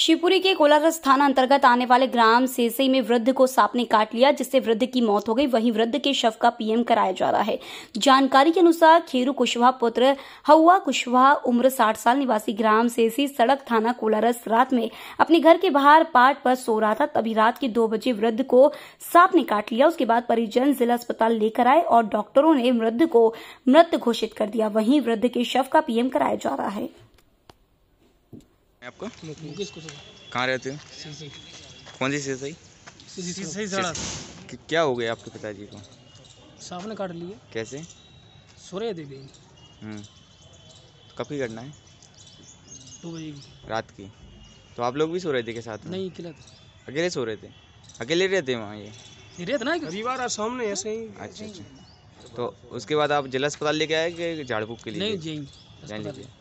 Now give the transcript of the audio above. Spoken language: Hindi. शिवपुरी के कोलारस थाना अंतर्गत आने वाले ग्राम सेसई में वृद्ध को सांप ने काट लिया, जिससे वृद्ध की मौत हो गई। वहीं वृद्ध के शव का पीएम कराया जा रहा है। जानकारी के अनुसार खेरू कुशवाहा पुत्र हउआ कुशवाहा उम्र 60 साल निवासी ग्राम सेसई सड़क थाना कोलारस रात में अपने घर के बाहर पाट पर सो रहा था। तभी रात के 2 बजे वृद्ध को सांप ने काट लिया। उसके बाद परिजन जिला अस्पताल लेकर आए और डॉक्टरों ने वृद्ध को मृत घोषित कर दिया। वहीं वृद्ध के शव का पीएम कराया जा रहा है। आपका कहाँ रहते हो? कौन सी सेसई? क्या हो गया आपके पिताजी को? सांप ने काट लिया। कैसे? सोरे थे। कब की घटना है? 2 बजे रात की। तो आप लोग भी सो रहे थे के साथ में? नहीं, अकेले सो रहे थे। अकेले रहते हैं वहाँ? ये रहते ना परिवार सामने ऐसे ही। अच्छा, तो उसके बाद आप जिला अस्पताल लेके आए कि झाड़पुक के लिए? नहीं, जान लीजिए।